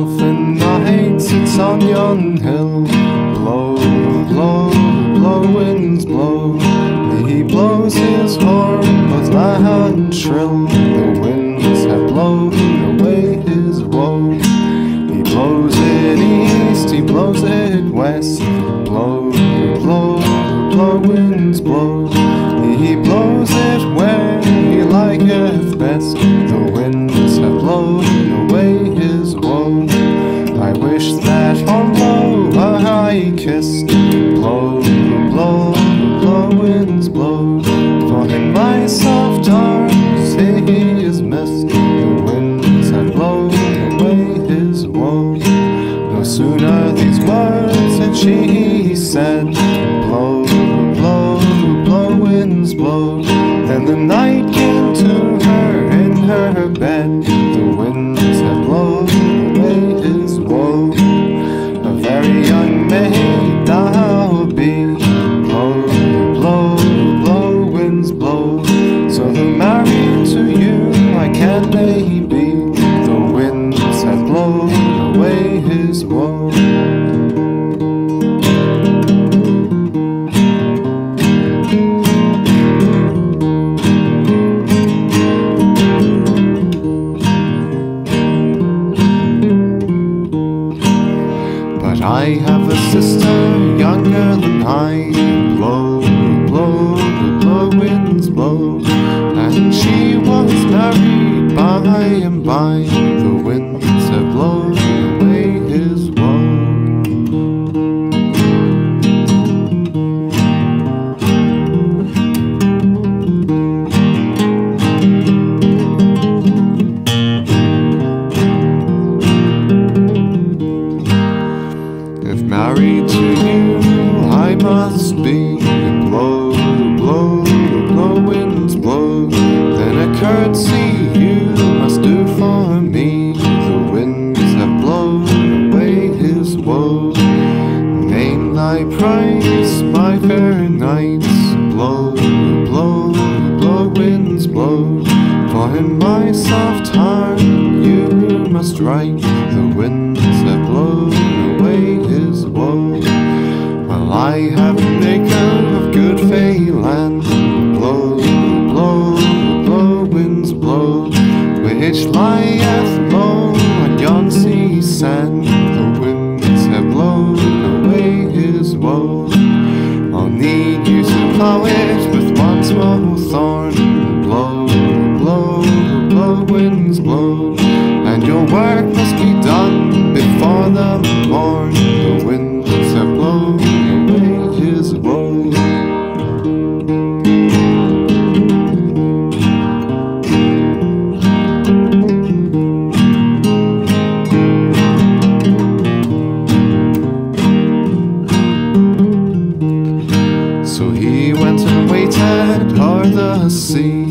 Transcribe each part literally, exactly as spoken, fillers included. something nice, it's Onion Hill. Blow, blow, blow, winds blow. He blows his horn, but my heart shrill. The winds have blown away his woe. He blows it east, he blows it west. Blow, blow, blow, winds blow. He blows it where he liketh best. The winds have blown away his woe. I wish that on low a high kiss. Blow, blow, blow, winds blow. For in my soft arms he is missed. The winds have blown away his woe. No sooner these words had she said, blow, blow, blow, winds blow, then the night came to her in her bed. The winds have blown away his woe. A very young maid thou be. Blow, blow, blow, winds blow. So the married to you I can may be. The winds have blown away his woe. I have a sister younger than I. Blow, blow, blow, winds blow. And she was married by and by. The winds have blown away his married to you, I must be. Blow, blow, blow, winds blow. Then a curtsy you must do for me. The winds have blown away his woe. Name thy price, my fair knights. Blow, blow, blow, winds blow. For in my soft heart you must write. The winds have blown. Well, I have a maker of good Phelan. Blow, blow, blow, winds blow, which lieth low on yon sea sand. The winds have blown away his woe. I'll need you to plough it with one small thorn. Blow, blow, blow, winds blow, and your work must be done before the morn. The winds have blown away his woe. So he went and waited o'er the sea.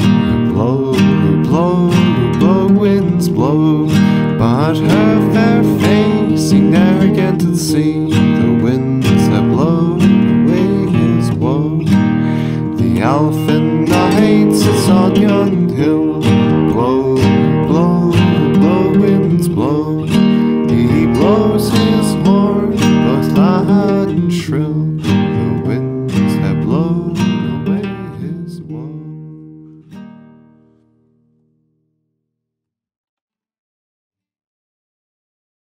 Blow, blow, blow, winds blow, but her fair face he ne'er again did see. The winds have blown away his woe. The elfin night sits on yon hill. Blow, blow, blow, winds blow. He blows his horn both loud and shrill. The winds have blown.